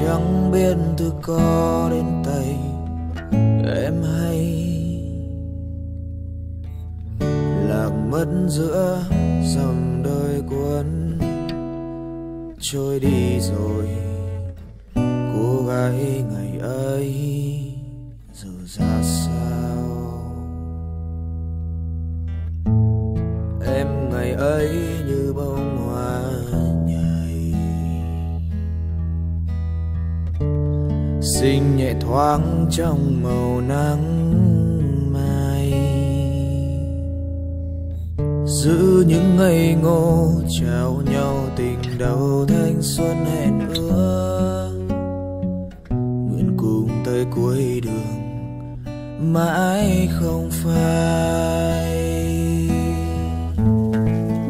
chẳng biết từ co đến tay em hay lạc mất giữa dòng đời cuốn trôi đi rồi. Cô gái ngày ấy giờ ra sao? Em ngày ấy như bông hoa nhài xinh nhẹ thoáng trong màu nắng mai, giữ những ngây ngô trao nhau tình đầu thanh xuân hẹn ước, nguyện cùng tới cuối đường mãi không phai.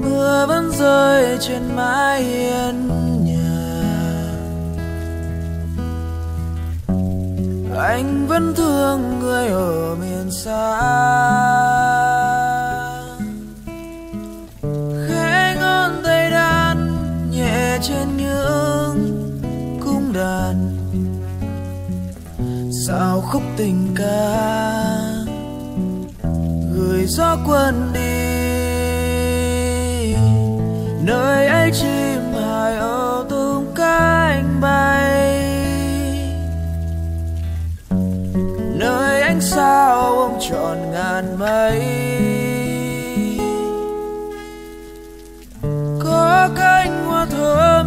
Mưa vẫn rơi trên mái hiên nhà, anh vẫn thương người ở miền xa, khẽ ngón tay đan nhẹ trên những cung đàn, sao khúc tình ca gửi gió quên đi nơi ấy. Chim hải âu tung cánh bay nơi ánh sao ôm trọn ngàn mây, có cánh hoa thơm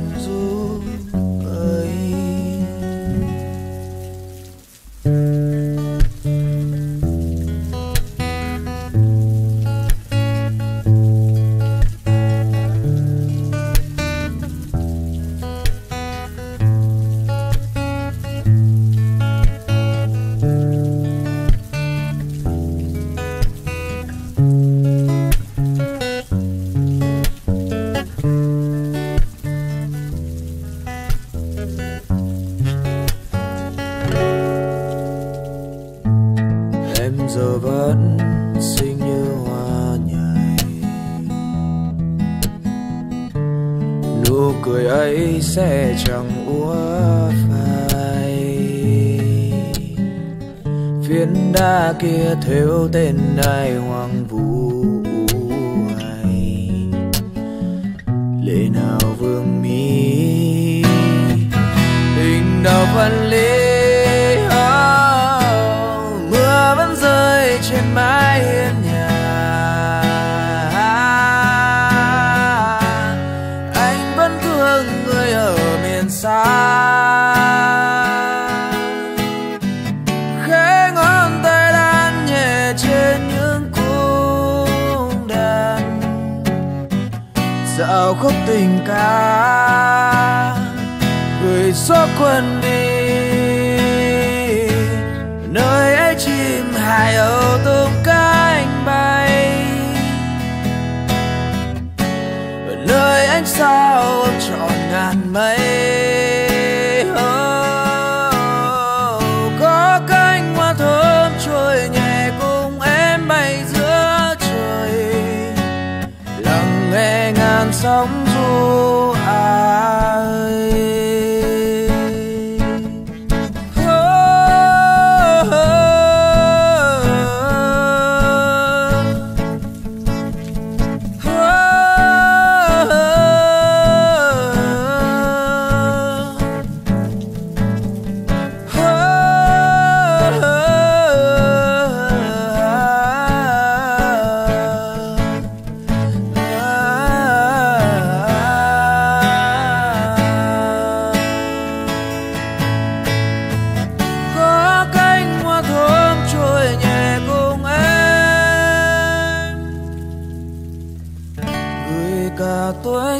ru ấy. Sẽ chẳng úa phai phiến đá kia thêu tên ai hoang vu ai, lệ nào vương mi tình nào phân ly. Mưa vẫn rơi trên mái hiên xa, khẽ ngón tay đan nhẹ trên những cung đàn, dạo khúc tình ca gửi gió quên đi nơi ấy. Chim hải âu tung cánh bay ở nơi ánh sao ôm trọn ngàn mây, sóng du ai. Oh, oh, oh. Oh, oh. Oh, oh. Oh. Tuổi